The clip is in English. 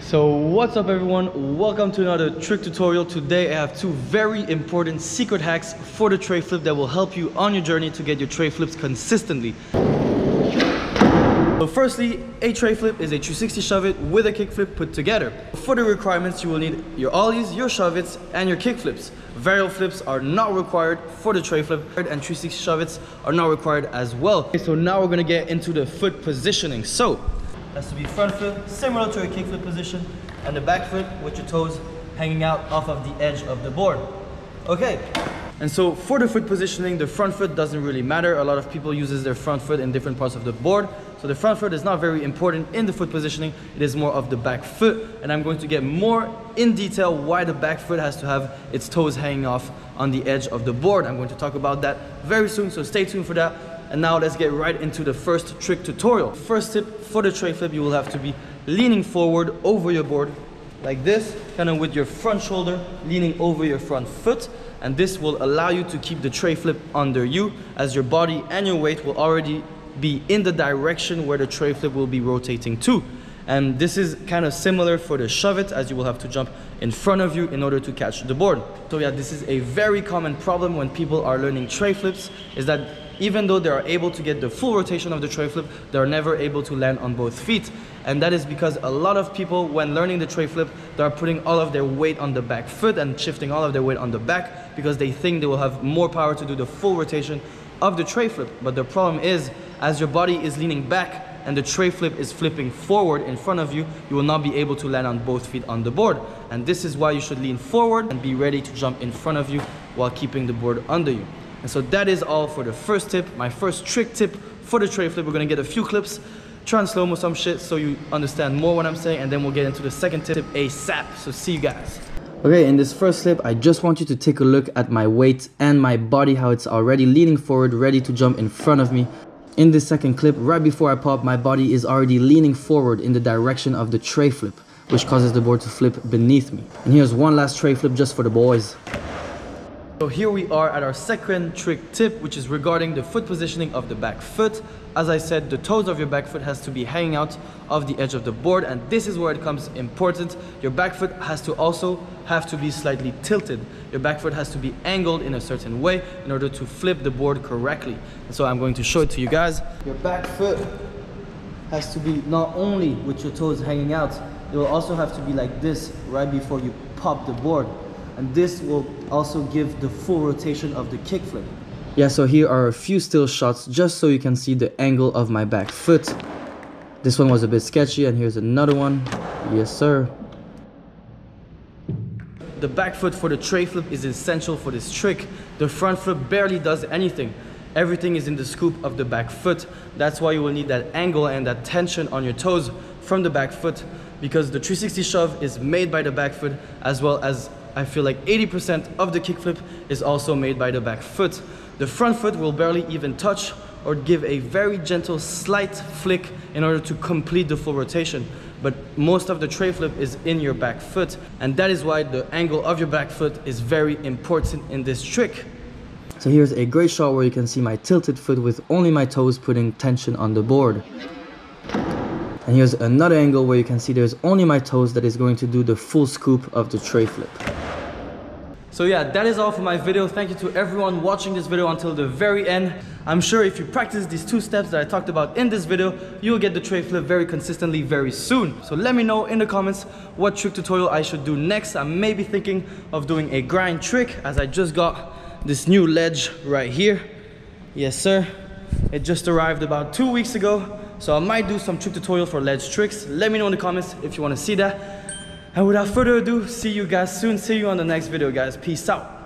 So what's up everyone, welcome to another trick tutorial. Today I have two very important secret hacks for the tray flip that will help you on your journey to get your tray flips consistently. So firstly, a tray flip is a 360 shove it with a kick flip put together. For the requirements, you will need your ollies, your shove its, and your kick flips. Varial flips are not required for the tray flip, and 360 shove its are not required as well. Okay, so now we're gonna get into the foot positioning. So has to be front flip, similar to a kick flip position, and the back flip with your toes hanging out off of the edge of the board. Okay. And so for the foot positioning, the front foot doesn't really matter. A lot of people uses their front foot in different parts of the board. So the front foot is not very important in the foot positioning. It is more of the back foot. And I'm going to get more in detail why the back foot has to have its toes hanging off on the edge of the board. I'm going to talk about that very soon, so stay tuned for that. And now let's get right into the first trick tutorial. First tip for the tray flip, you will have to be leaning forward over your board like this, kind of with your front shoulder leaning over your front foot. And this will allow you to keep the tray flip under you, as your body and your weight will already be in the direction where the tray flip will be rotating to. And this is kind of similar for the shove it, as you will have to jump in front of you in order to catch the board. So yeah, this is a very common problem when people are learning tray flips, is that even though they are able to get the full rotation of the tray flip, they are never able to land on both feet. And that is because a lot of people, when learning the tray flip, they are putting all of their weight on the back foot and shifting all of their weight on the back, because they think they will have more power to do the full rotation of the tray flip. But the problem is, as your body is leaning back and the tray flip is flipping forward in front of you, you will not be able to land on both feet on the board. And this is why you should lean forward and be ready to jump in front of you while keeping the board under you. And so that is all for the first tip, my first trick tip for the tray flip. We're gonna get a few clips, try and slow-mo some shit so you understand more what I'm saying, and then we'll get into the second tip ASAP. So see you guys. Okay, in this first clip, I just want you to take a look at my weight and my body, how it's already leaning forward, ready to jump in front of me. In this second clip, right before I pop, my body is already leaning forward in the direction of the tray flip, which causes the board to flip beneath me. And here's one last tray flip just for the boys. So here we are at our second trick tip, which is regarding the foot positioning of the back foot. As I said, the toes of your back foot has to be hanging out of the edge of the board, and this is where it comes important. Your back foot has to also have to be slightly tilted. Your back foot has to be angled in a certain way in order to flip the board correctly. And so I'm going to show it to you guys. Your back foot has to be not only with your toes hanging out, it will also have to be like this right before you pop the board. And this will also give the full rotation of the kick flip. Yeah, so here are a few still shots just so you can see the angle of my back foot. This one was a bit sketchy, and here's another one. Yes, sir. The back foot for the tray flip is essential for this trick. The front flip barely does anything. Everything is in the scoop of the back foot. That's why you will need that angle and that tension on your toes from the back foot, because the 360 shove is made by the back foot, as well as I feel like 80% of the kickflip is also made by the back foot. The front foot will barely even touch or give a very gentle slight flick in order to complete the full rotation. But most of the tray flip is in your back foot, and that is why the angle of your back foot is very important in this trick. So here's a great shot where you can see my tilted foot with only my toes putting tension on the board. And here's another angle where you can see there's only my toes that is going to do the full scoop of the tray flip. So yeah, that is all for my video. Thank you to everyone watching this video until the very end. I'm sure if you practice these two steps that I talked about in this video, you'll get the tray flip very consistently very soon. So let me know in the comments what trick tutorial I should do next. I may be thinking of doing a grind trick, as I just got this new ledge right here. Yes, sir. It just arrived about 2 weeks ago. So I might do some trick tutorial for ledge tricks. Let me know in the comments if you want to see that. And without further ado, see you guys soon. See you on the next video, guys. Peace out.